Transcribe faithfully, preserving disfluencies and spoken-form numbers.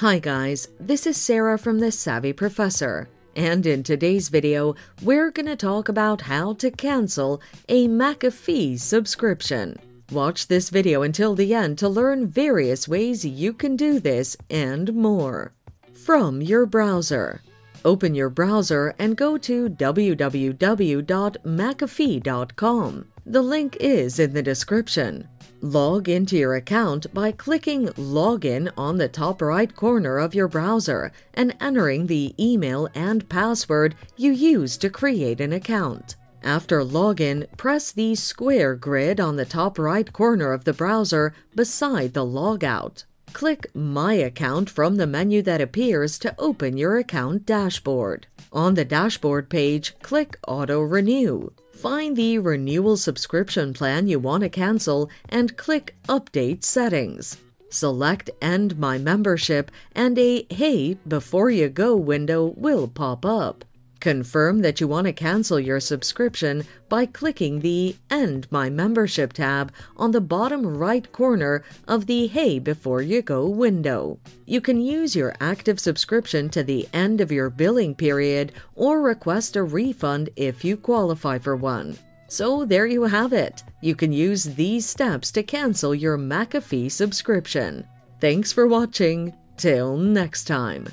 Hi guys, this is Sarah from The Savvy Professor, and in today's video, we're gonna talk about how to cancel a McAfee subscription. Watch this video until the end to learn various ways you can do this and more. From your browser. Open your browser and go to w w w dot mcafee dot com. The link is in the description. Log into your account by clicking Login on the top right corner of your browser and entering the email and password you used to create an account. After login, press the square grid on the top right corner of the browser beside the logout. Click My Account from the menu that appears to open your account dashboard. On the dashboard page, click Auto Renew. Find the renewal subscription plan you want to cancel and click Update Settings. Select End My Membership and a Hey Before You Go window will pop up. Confirm that you want to cancel your subscription by clicking the End My Membership tab on the bottom right corner of the Hey Before You Go window. You can use your active subscription to the end of your billing period or request a refund if you qualify for one. So there you have it. You can use these steps to cancel your McAfee subscription. Thanks for watching. Till next time.